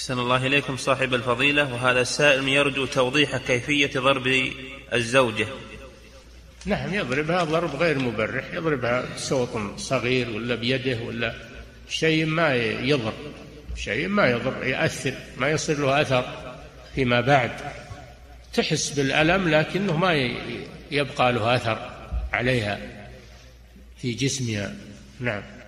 أحسن الله إليكم صاحب الفضيلة. وهذا السائل يرجو توضيح كيفية ضرب الزوجة. نعم، يضربها ضرب غير مبرح، يضربها بصوت صغير ولا بيده ولا شيء ما يضر، شيء ما يضر، يأثر، ما يصير له أثر فيما بعد، تحس بالألم لكنه ما يبقى له أثر عليها في جسمها. نعم.